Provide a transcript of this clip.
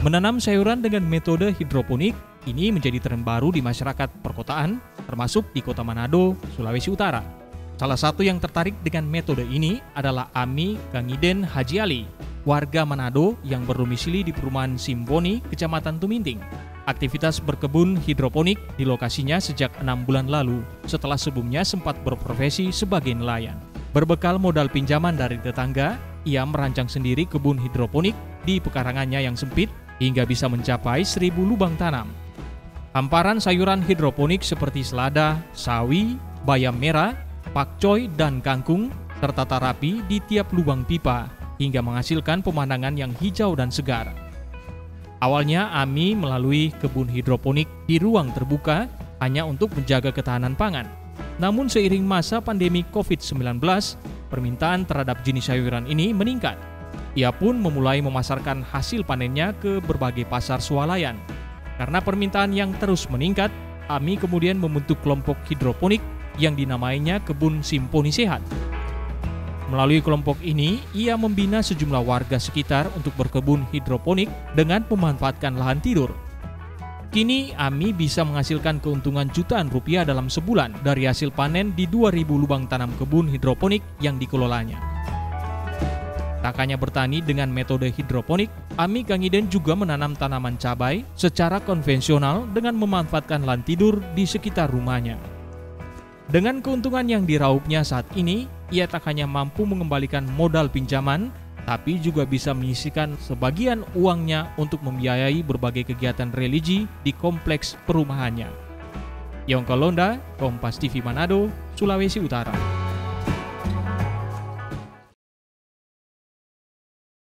Menanam sayuran dengan metode hidroponik ini menjadi tren baru di masyarakat perkotaan, termasuk di kota Manado, Sulawesi Utara. Salah satu yang tertarik dengan metode ini adalah Amy Kangiden Haji Ali, warga Manado yang berdomisili di perumahan Simponi, Kecamatan Tuminting. Aktivitas berkebun hidroponik di lokasinya sejak 6 bulan lalu, setelah sebelumnya sempat berprofesi sebagai nelayan. Berbekal modal pinjaman dari tetangga, ia merancang sendiri kebun hidroponik di pekarangannya yang sempit hingga bisa mencapai 1000 lubang tanam. Hamparan sayuran hidroponik seperti selada, sawi, bayam merah, pakcoy, dan kangkung tertata rapi di tiap lubang pipa hingga menghasilkan pemandangan yang hijau dan segar. Awalnya Amy melalui kebun hidroponik di ruang terbuka hanya untuk menjaga ketahanan pangan. Namun seiring masa pandemi COVID-19, permintaan terhadap jenis sayuran ini meningkat. Ia pun memulai memasarkan hasil panennya ke berbagai pasar swalayan. Karena permintaan yang terus meningkat, Amy kemudian membentuk kelompok hidroponik yang dinamainya Kebun Simponi Sehat. Melalui kelompok ini, ia membina sejumlah warga sekitar untuk berkebun hidroponik dengan memanfaatkan lahan tidur. Kini, Amy bisa menghasilkan keuntungan jutaan rupiah dalam sebulan dari hasil panen di 2000 lubang tanam kebun hidroponik yang dikelolanya. Tak hanya bertani dengan metode hidroponik, Amy Kangiden juga menanam tanaman cabai secara konvensional dengan memanfaatkan lahan tidur di sekitar rumahnya. Dengan keuntungan yang diraupnya saat ini, ia tak hanya mampu mengembalikan modal pinjaman, tapi juga bisa menyisihkan sebagian uangnya untuk membiayai berbagai kegiatan religi di kompleks perumahannya. Yongkolonda, Kompas TV Manado, Sulawesi Utara.